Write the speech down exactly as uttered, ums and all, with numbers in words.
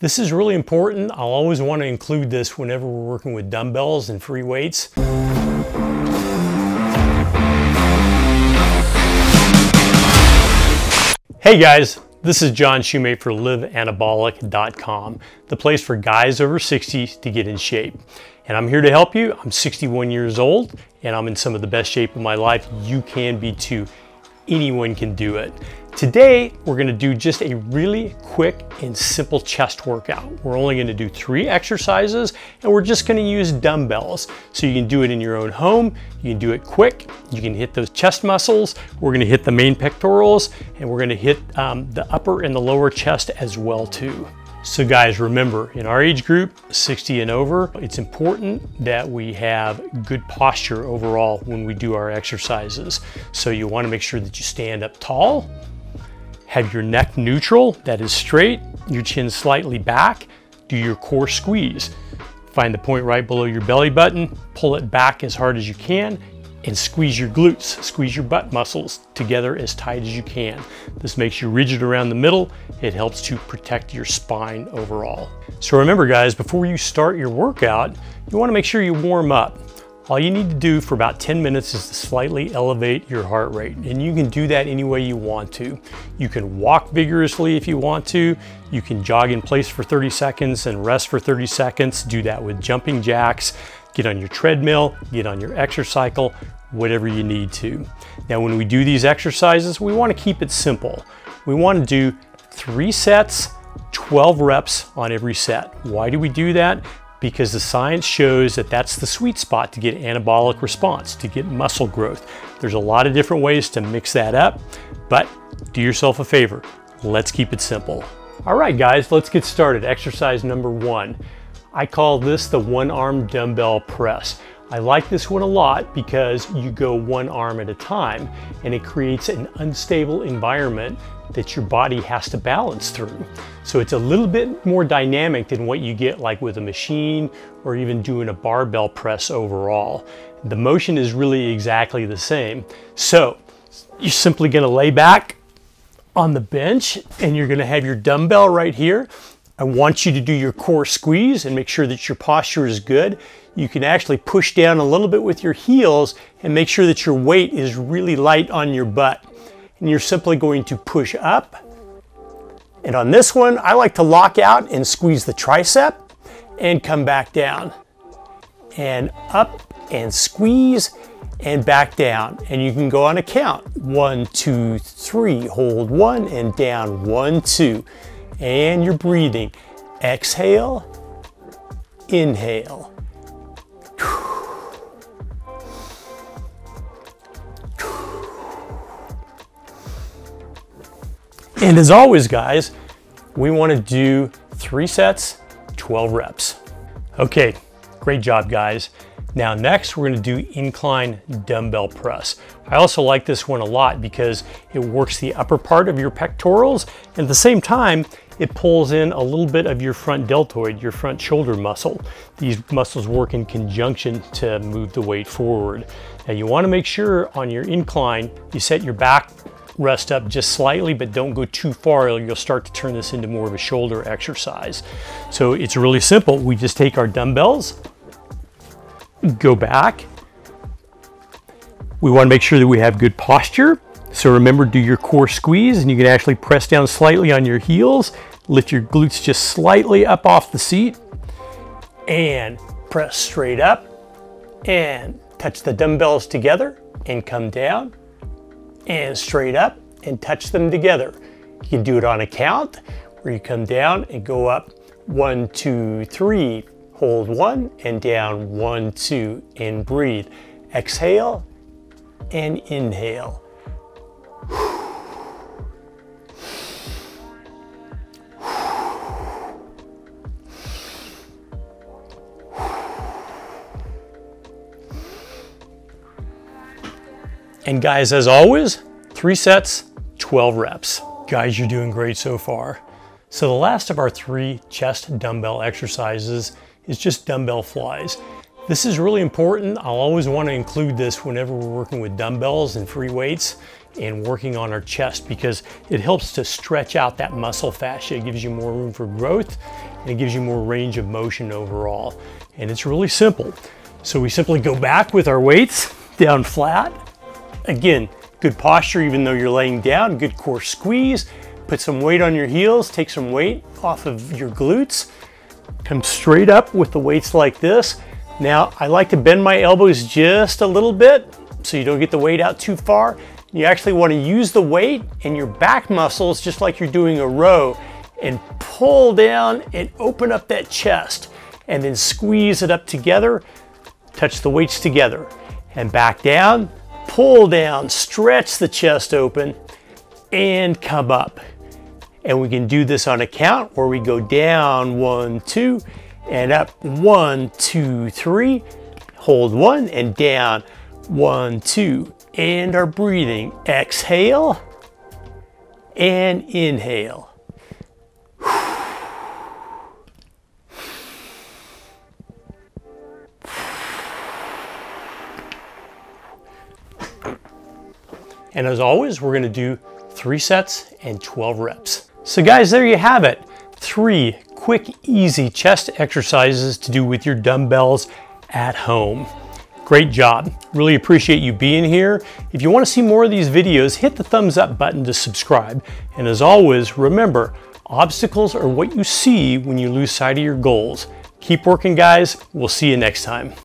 This is really important. I'll always want to include this whenever we're working with dumbbells and free weights. Hey guys, this is John Shumate for live anabolic dot com, the place for guys over sixty to get in shape. And I'm here to help you. I'm sixty-one years old and I'm in some of the best shape of my life. You can be too. Anyone can do it. Today, we're gonna do just a really quick and simple chest workout. We're only gonna do three exercises and we're just gonna use dumbbells. So you can do it in your own home, you can do it quick, you can hit those chest muscles, we're gonna hit the main pectorals, and we're gonna hit um, the upper and the lower chest as well too. So guys, remember, in our age group, sixty and over, it's important that we have good posture overall when we do our exercises. So you wanna make sure that you stand up tall, have your neck neutral, that is straight, your chin slightly back, do your core squeeze. Find the point right below your belly button, pull it back as hard as you can, and squeeze your glutes, squeeze your butt muscles together as tight as you can. This makes you rigid around the middle. It helps to protect your spine overall. So remember guys, before you start your workout, you wanna make sure you warm up. All you need to do for about ten minutes is to slightly elevate your heart rate. And you can do that any way you want to. You can walk vigorously if you want to. You can jog in place for thirty seconds and rest for thirty seconds. Do that with jumping jacks. Get on your treadmill, get on your exercycle, whatever you need to. Now, when we do these exercises, we wanna keep it simple. We wanna do three sets, twelve reps on every set. Why do we do that? Because the science shows that that's the sweet spot to get anabolic response, to get muscle growth. There's a lot of different ways to mix that up, but do yourself a favor. Let's keep it simple. All right, guys, let's get started. Exercise number one. I call this the one arm dumbbell press. I like this one a lot because you go one arm at a time and it creates an unstable environment that your body has to balance through. So it's a little bit more dynamic than what you get like with a machine or even doing a barbell press overall. The motion is really exactly the same. So you're simply gonna lay back on the bench and you're gonna have your dumbbell right here. I want you to do your core squeeze and make sure that your posture is good. You can actually push down a little bit with your heels and make sure that your weight is really light on your butt. And you're simply going to push up. And on this one, I like to lock out and squeeze the tricep and come back down. And up and squeeze and back down. And you can go on a count. One, two, three, hold one and down, one, two. And you're breathing. Exhale, inhale. And as always, guys, we want to do three sets, twelve reps. Okay, great job, guys. Now next, we're going to do incline dumbbell press. I also like this one a lot because it works the upper part of your pectorals, and at the same time, it pulls in a little bit of your front deltoid, your front shoulder muscle. These muscles work in conjunction to move the weight forward. Now you want to make sure on your incline, you set your back rest up just slightly, but don't go too far or you'll start to turn this into more of a shoulder exercise. So it's really simple. We just take our dumbbells, go back. We want to make sure that we have good posture. So remember, do your core squeeze and you can actually press down slightly on your heels, lift your glutes just slightly up off the seat and press straight up and touch the dumbbells together and come down and straight up and touch them together. You can do it on a count where you come down and go up one, two, three, hold one and down one, two, and breathe. Exhale and inhale. And guys, as always, three sets, twelve reps. Guys, you're doing great so far. So the last of our three chest dumbbell exercises is just dumbbell flies. This is really important. I'll always want to include this whenever we're working with dumbbells and free weights. and working on our chest because it helps to stretch out that muscle fascia. It gives you more room for growth and it gives you more range of motion overall. And it's really simple. So we simply go back with our weights down flat. Again, good posture even though you're laying down, good core squeeze. Put some weight on your heels, take some weight off of your glutes. Come straight up with the weights like this. Now, I like to bend my elbows just a little bit so you don't get the weight out too far. You actually want to use the weight and your back muscles just like you're doing a row and pull down and open up that chest and then squeeze it up together, touch the weights together and back down, pull down, stretch the chest open and come up. And we can do this on a count where we go down one, two, and up one, two, three, hold one, and down one, two, and our breathing. Exhale and inhale. And as always, we're gonna do three sets and twelve reps. So guys, there you have it. Three quick, easy chest exercises to do with your dumbbells at home. Great job. Really appreciate you being here. If you want to see more of these videos, hit the thumbs up button to subscribe. And as always, remember, obstacles are what you see when you lose sight of your goals. Keep working, guys. We'll see you next time.